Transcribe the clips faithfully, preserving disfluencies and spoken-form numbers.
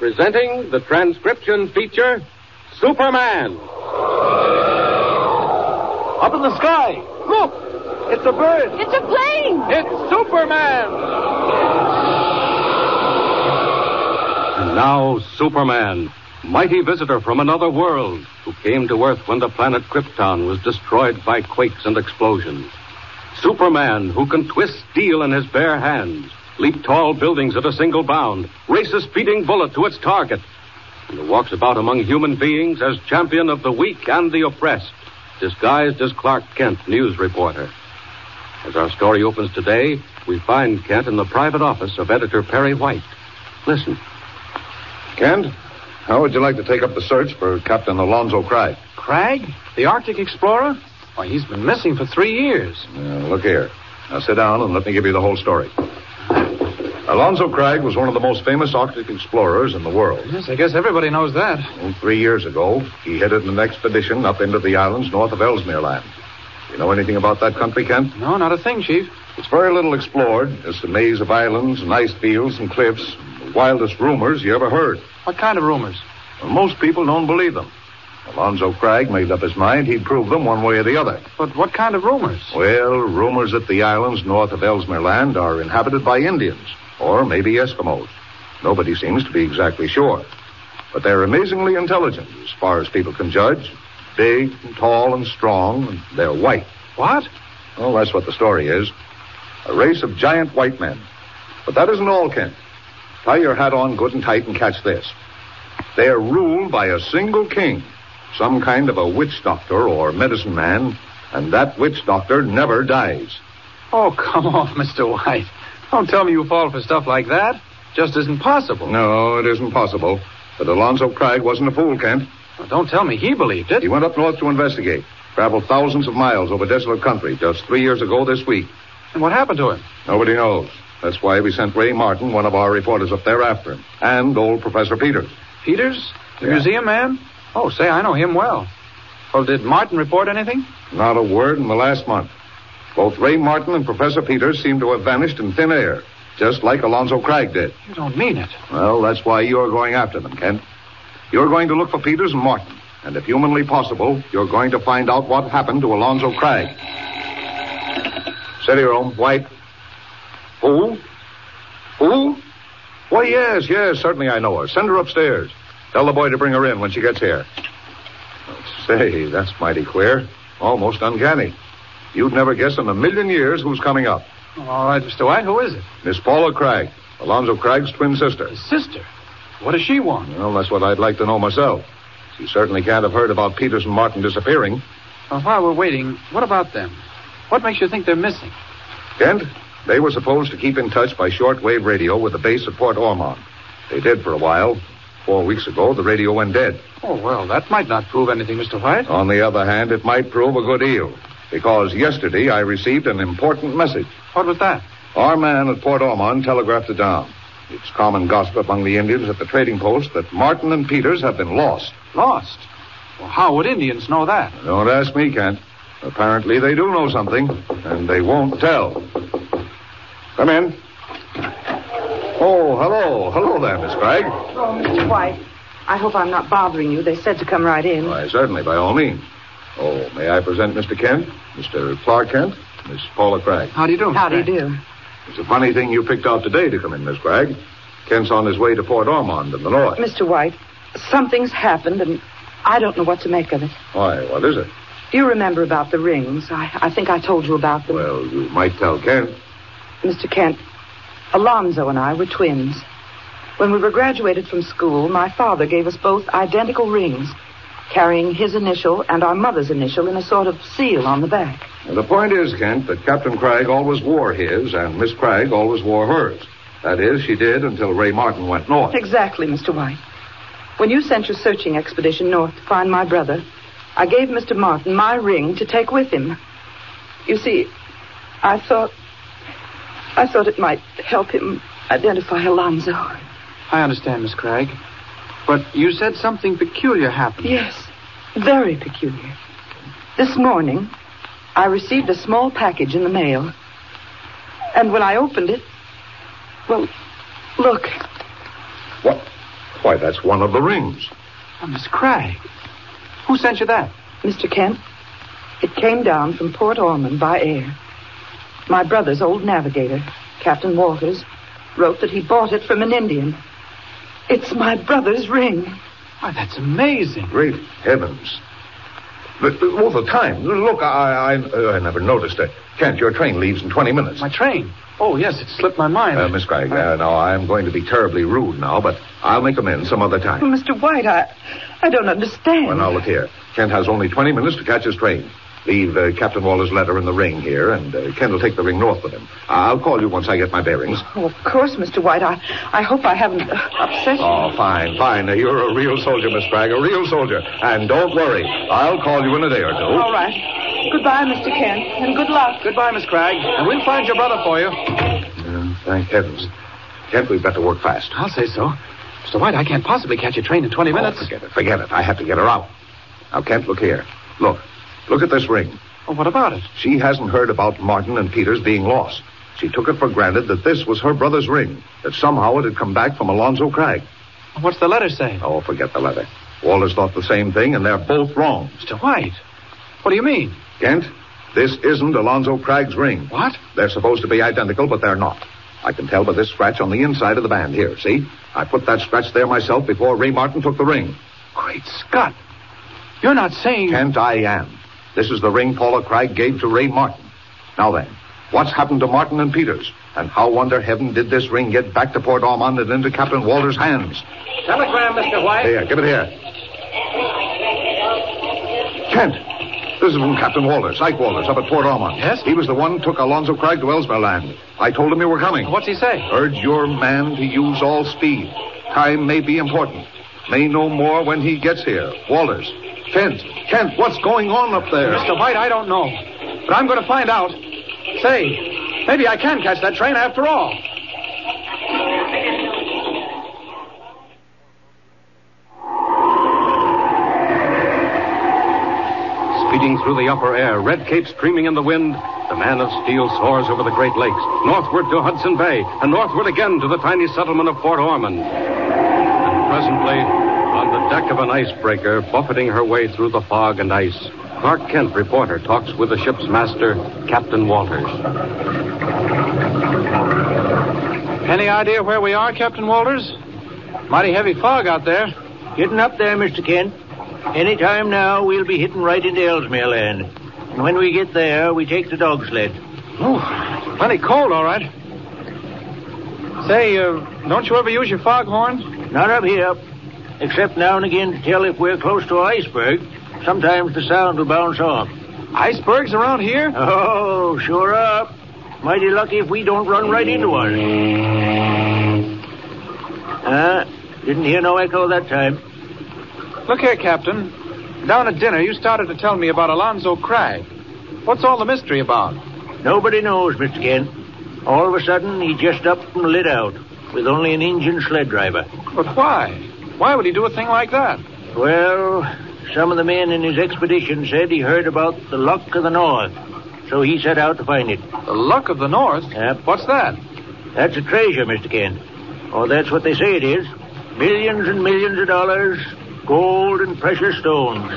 presenting the transcription feature, Superman. Up in the sky, look! It's a bird. It's a plane. It's Superman. And now Superman, mighty visitor from another world, who came to Earth when the planet Krypton was destroyed by quakes and explosions. Superman, who can twist steel in his bare hands, leap tall buildings at a single bound, race a speeding bullet to its target, and who walks about among human beings as champion of the weak and the oppressed, disguised as Clark Kent, news reporter. As our story opens today, we find Kent in the private office of editor Perry White. Listen. Kent, how would you like to take up the search for Captain Alonzo Craig? Craig? The Arctic explorer? Why, he's been missing for three years. Now, look here. Now sit down and let me give you the whole story. Alonzo Craig was one of the most famous Arctic explorers in the world. Yes, I guess everybody knows that. Well, three years ago, he headed an expedition up into the islands north of Ellesmere Land. You know anything about that country, Kent? No, not a thing, Chief. It's very little explored. It's a maze of islands and ice fields and cliffs. The wildest rumors you ever heard. What kind of rumors? Well, most people don't believe them. Alonzo Craig made up his mind he'd prove them one way or the other. But what kind of rumors? Well, rumors that the islands north of Ellesmere Land are inhabited by Indians, or maybe Eskimos. Nobody seems to be exactly sure. But they're amazingly intelligent, as far as people can judge. Big and tall and strong, and they're white. What? Well, that's what the story is. A race of giant white men. But that isn't all, Kent. Tie your hat on good and tight and catch this. They're ruled by a single king, some kind of a witch doctor or medicine man, and that witch doctor never dies. Oh, come off, Mister White. Don't tell me you fall for stuff like that. Just isn't possible. No, it isn't possible. But Alonzo Craig wasn't a fool, Kent. Well, don't tell me he believed it. He went up north to investigate. Traveled thousands of miles over desolate country just three years ago this week. And what happened to him? Nobody knows. That's why we sent Ray Martin, one of our reporters, up there after him. And old Professor Peters. Peters? The yeah. museum man? Oh, say, I know him well. Well, did Martin report anything? Not a word in the last month. Both Ray Martin and Professor Peters seem to have vanished in thin air, just like Alonzo Craig did. You don't mean it. Well, that's why you're going after them, Kent. You're going to look for Peters and Martin, and if humanly possible, you're going to find out what happened to Alonzo Craig. Sit here, old White. Who? Who? Why, yes, yes, certainly I know her. Send her upstairs. Tell the boy to bring her in when she gets here. Well, say, that's mighty queer. Almost uncanny. You'd never guess in a million years who's coming up. All right, Mister White, who is it? Miss Paula Craig, Alonzo Craig's twin sister. His sister? What does she want? Well, that's what I'd like to know myself. She certainly can't have heard about Peters and Martin disappearing. Well, while we're waiting, what about them? What makes you think they're missing? Kent, they were supposed to keep in touch by shortwave radio with the base at Port Ormond. They did for a while. Four weeks ago, the radio went dead. Oh, well, that might not prove anything, Mister White. On the other hand, it might prove a good deal. Because yesterday I received an important message. What was that? Our man at Port Ormond telegraphed it down. It's common gossip among the Indians at the trading post that Martin and Peters have been lost. Lost? Well, how would Indians know that? Don't ask me, Kent. Apparently they do know something, and they won't tell. Come in. Oh, hello. Hello there, Miss Craig. Oh, Mister White, I hope I'm not bothering you. They said to come right in. Why, certainly, by all means. Oh, may I present Mister Kent, Mister Clark Kent, Miss Paula Craig. How do you do, Miss How Craig? do you do? It's a funny thing you picked out today to come in, Miss Craig. Kent's on his way to Port Ormond in the north. Mister White, something's happened, and I don't know what to make of it. Why, what is it? You remember about the rings. I, I think I told you about them. Well, you might tell Kent. Mister Kent, Alonzo and I were twins. When we were graduated from school, my father gave us both identical rings, carrying his initial and our mother's initial in a sort of seal on the back. Now, the point is, Kent, that Captain Craig always wore his, and Miss Craig always wore hers. That is, she did until Ray Martin went north. Exactly, Mister White. When you sent your searching expedition north to find my brother, I gave Mister Martin my ring to take with him. You see, I thought... I thought it might help him identify Alonzo. I understand, Miss Craig. But you said something peculiar happened. Yes, very peculiar. This morning, I received a small package in the mail. And when I opened it, well, look. What? Why, that's one of the rings. Oh, Miss Craig, who sent you that? Mister Kent, it came down from Port Ormond by air. My brother's old navigator, Captain Walters, wrote that he bought it from an Indian. It's my brother's ring. Why, that's amazing. Great heavens. But all the time. Look, I I, uh, I never noticed it. Kent, your train leaves in twenty minutes. My train? Oh, yes, it slipped my mind. Uh, Miss Craig, I... uh, now, I'm going to be terribly rude now, but I'll make amends some other time. Well, Mister White, I I don't understand. Well, now, look here. Kent has only twenty minutes to catch his train. Leave uh, Captain Waller's letter in the ring here, and uh, Kent will take the ring north with him. I'll call you once I get my bearings. Oh, of course, Mister White. I, I hope I haven't uh, upset you. Oh, fine, fine. Uh, you're a real soldier, Miss Bragg, a real soldier. And don't worry. I'll call you in a day or two. All right. Goodbye, Mister Kent, and good luck. Goodbye, Miss Bragg. And we'll find your brother for you. Uh, thank heavens. Kent, we've got to work fast. I'll say so. Mister White, I can't possibly catch a train in twenty minutes. Oh, forget it, forget it. I have to get her out. Now, Kent, look here. Look. Look at this ring. Oh, what about it? She hasn't heard about Martin and Peters being lost. She took it for granted that this was her brother's ring, that somehow it had come back from Alonzo Craig. What's the letter saying? Oh, forget the letter. Walters thought the same thing, and they're both wrong. Mister White, what do you mean? Kent, this isn't Alonzo Craig's ring. What? They're supposed to be identical, but they're not. I can tell by this scratch on the inside of the band here, see? I put that scratch there myself before Ray Martin took the ring. Great Scott. You're not saying... Kent, I am. This is the ring Paula Craig gave to Ray Martin. Now then, what's happened to Martin and Peters? And how under heaven did this ring get back to Port Ormond and into Captain Walter's hands? Telegram, Mister White. Here, give it here. Kent, this is from Captain Walters, Ike Walters, up at Port Ormond. Yes? He was the one who took Alonzo Craig to Ellesmere Land. I told him you were coming. What's he say? Urge your man to use all speed. Time may be important. May know more when he gets here. Walters. Kent, Kent, what's going on up there? Mister White, I don't know. But I'm going to find out. Say, maybe I can catch that train after all. Speeding through the upper air, red cape streaming in the wind, the man of steel soars over the Great Lakes, northward to Hudson Bay, and northward again to the tiny settlement of Fort Ormond. And presently... on the deck of an icebreaker, buffeting her way through the fog and ice, Clark Kent, reporter, talks with the ship's master, Captain Walters. Any idea where we are, Captain Walters? Mighty heavy fog out there. Getting up there, Mister Kent. Any time now, we'll be hitting right into Ellesmere Land. And when we get there, we take the dog sled. Oh, plenty cold, all right. Say, uh, don't you ever use your foghorn? Not up here. Except now and again to tell if we're close to an iceberg. Sometimes the sound will bounce off. Icebergs around here? Oh, sure up. Mighty lucky if we don't run right into one. Ah, uh, didn't hear no echo that time. Look here, Captain. Down at dinner, you started to tell me about Alonzo Craig. What's all the mystery about? Nobody knows, Mister Kent. All of a sudden, he just up and lit out with only an engine sled driver. But why? Why would he do a thing like that? Well, some of the men in his expedition said he heard about the luck of the north, so he set out to find it. The luck of the north? Yep. What's that? That's a treasure, Mister Kent. Or that's what they say it is. Millions and millions of dollars, gold and precious stones.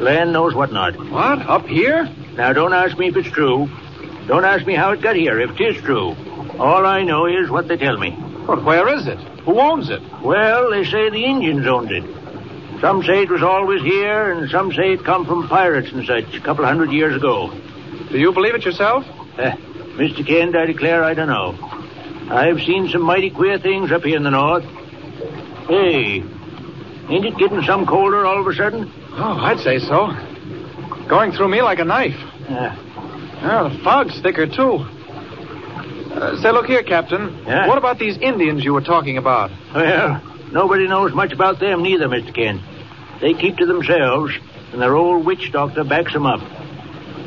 Land knows what not. What? Up here? Now, don't ask me if it's true. Don't ask me how it got here, if it is true. All I know is what they tell me. But where is it? Who owns it? Well, they say the Indians owned it. Some say it was always here, and some say it come from pirates and such a couple hundred years ago. Do you believe it yourself? Uh, Mister Kent, I declare I don't know. I've seen some mighty queer things up here in the north. Hey, ain't it getting some colder all of a sudden? Oh, I'd say so. Going through me like a knife. Uh, well, the fog's thicker, too. Uh, say, look here, Captain. Yeah? What about these Indians you were talking about? Well, nobody knows much about them neither, Mister Kent. They keep to themselves, and their old witch doctor backs them up.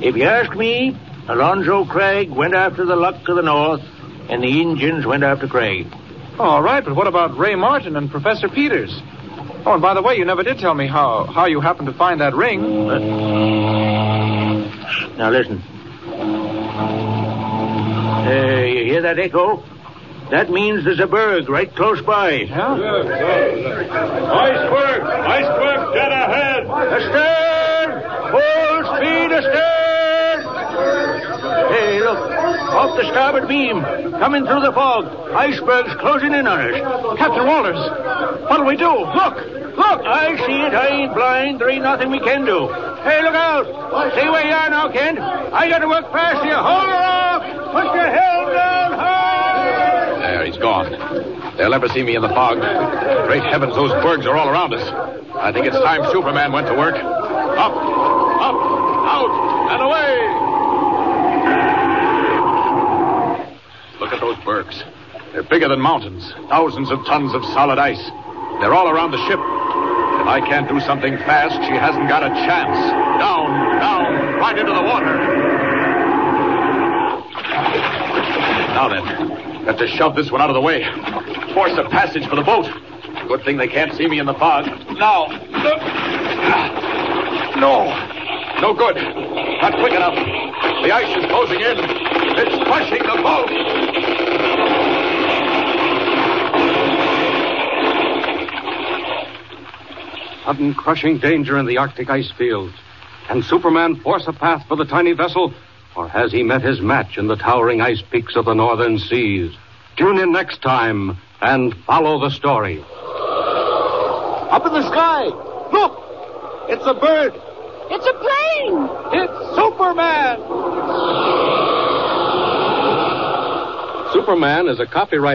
If you ask me, Alonzo Craig went after the luck of the north, and the Indians went after Craig. Oh, all right, but what about Ray Martin and Professor Peters? Oh, and by the way, you never did tell me how, how you happened to find that ring. But... Now, listen. Uh, you hear that echo? That means there's a berg right close by. Yeah? Iceberg! Iceberg dead ahead! Astern! Full speed astern! Hey, look. Off the starboard beam. Coming through the fog. Iceberg's closing in on us. Captain Walters, what'll we do? Look! Look! I see it. I ain't blind. There ain't nothing we can do. Hey, look out! Stay where you are now, Kent. I got to work fast here. Hold her off! Put your helm down hard! There, he's gone. They'll never see me in the fog. Great heavens, those bergs are all around us. I think it's time Superman went to work. Up, up, out, and away! Look at those bergs. They're bigger than mountains. Thousands of tons of solid ice. They're all around the ship. If I can't do something fast, she hasn't got a chance. Down, down, right into the water. Now then, have to shove this one out of the way. Force a passage for the boat. Good thing they can't see me in the fog. Now, look. No. No good. Not quick enough. The ice is closing in. It's crushing the boat. Sudden crushing danger in the Arctic ice field. Can Superman force a path for the tiny vessel, or has he met his match in the towering ice peaks of the northern seas? Tune in next time and follow the story. Up in the sky! Look! It's a bird! It's a plane! It's Superman! Superman is a copyright...